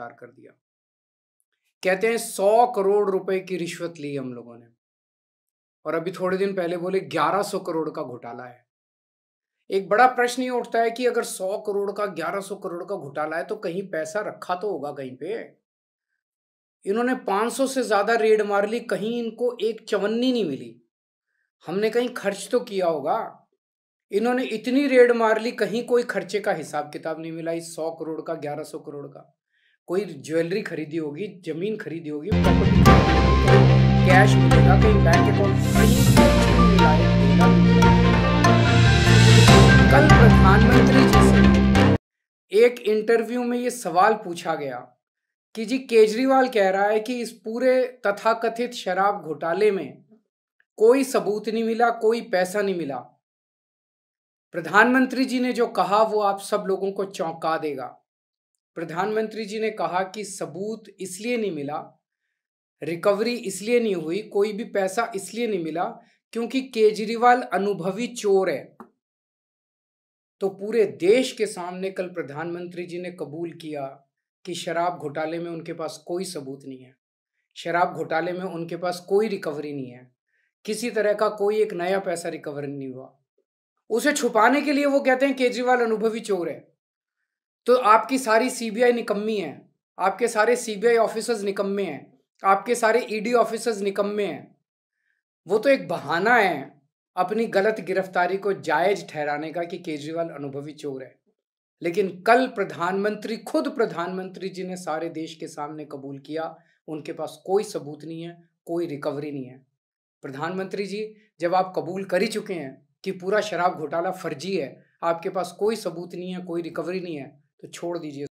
गिरफ्तार कर दिया। कहते हैं 100 करोड़ रुपए की रिश्वत ली हम लोगों ने, और अभी थोड़े दिन पहले बोले 1100 करोड़ का घोटाला है। एक बड़ा प्रश्न ये उठता है कि अगर 100 करोड़ का 1100 करोड़ का घोटाला है तो कहीं पैसा रखा तो होगा कहीं पे। इन्होंने 500 से ज्यादा रेड मार ली, कहीं इनको एक चवन्नी नहीं मिली। हमने कहीं खर्च तो किया होगा। इन्होंने इतनी रेड मार ली, कहीं कोई खर्चे का हिसाब किताब नहीं मिला। इस 100 करोड़ का 1100 करोड़ का कोई ज्वेलरी खरीदी होगी, जमीन खरीदी होगी, कैश मिलेगा, कहीं बैंक अकाउंट। कल प्रधानमंत्री जी से एक इंटरव्यू में ये सवाल पूछा गया कि जी केजरीवाल कह रहा है कि इस पूरे तथाकथित शराब घोटाले में कोई सबूत नहीं मिला, कोई पैसा नहीं मिला। प्रधानमंत्री जी ने जो कहा वो आप सब लोगों को चौंका देगा। प्रधानमंत्री जी ने कहा कि सबूत इसलिए नहीं मिला, रिकवरी इसलिए नहीं हुई, कोई भी पैसा इसलिए नहीं मिला क्योंकि केजरीवाल अनुभवी चोर है। तो पूरे देश के सामने कल प्रधानमंत्री जी ने कबूल किया कि शराब घोटाले में उनके पास कोई सबूत नहीं है, शराब घोटाले में उनके पास कोई रिकवरी नहीं है, किसी तरह का कोई एक नया पैसा रिकवर नहीं हुआ। उसे छुपाने के लिए वो कहते हैं केजरीवाल अनुभवी चोर है। तो आपकी सारी सीबीआई निकम्मी है, आपके सारे सीबीआई ऑफिसर्स निकम्मे हैं, आपके सारे ईडी ऑफिसर्स निकम्मे हैं। वो तो एक बहाना है अपनी गलत गिरफ्तारी को जायज ठहराने का कि केजरीवाल अनुभवी चोर है। लेकिन कल प्रधानमंत्री, खुद प्रधानमंत्री जी ने सारे देश के सामने कबूल किया उनके पास कोई सबूत नहीं है, कोई रिकवरी नहीं है। प्रधानमंत्री जी, जब आप कबूल कर ही चुके हैं कि पूरा शराब घोटाला फर्जी है, आपके पास कोई सबूत नहीं है, कोई रिकवरी नहीं है, तो छोड़ दीजिए।